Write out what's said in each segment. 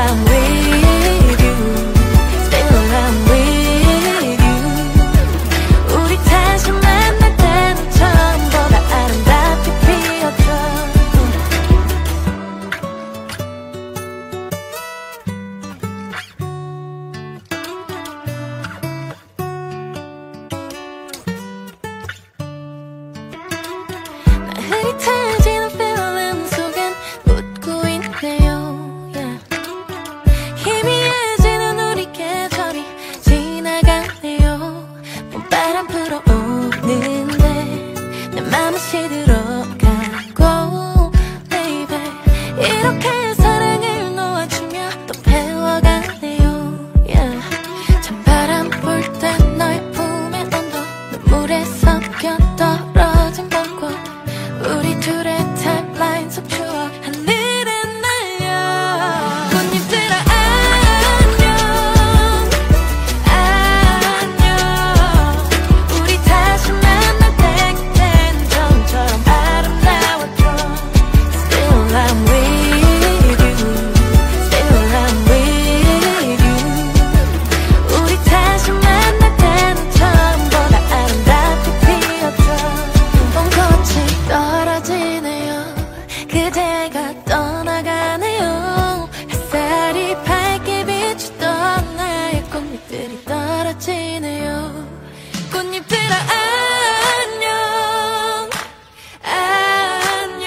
I'm with you, still I'm with you. 우리 다시 만날 때는 처음보다 아름답게 피었죠. 나 흐릿해지는 필름 속엔 웃고 있네요. 시들어가고 baby 이렇게 사랑을 놓아주며 또 배워가네요. yeah. 찬바람 불 때 너의 품에 온도 눈물에 섞여 떨어진 벚꽃 우리 둘의 타임라인 속 추억 하늘에 날려. 꽃잎들아 안녕 안녕. 우리 다시 그대가 떠나가네요. 햇살이 밝게 비추던 나의 꽃잎들이 떨어지네요. 꽃잎들아 안녕 안녕.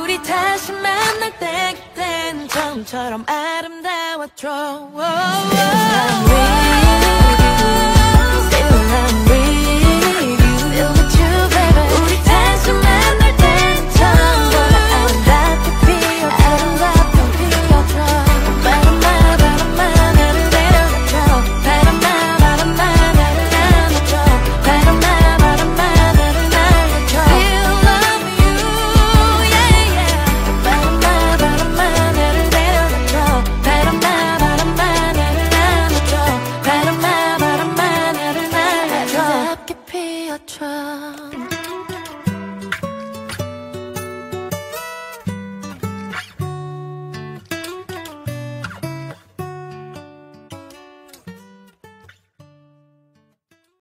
우리 다시 만날 때 그땐 처음처럼 아름다웠죠.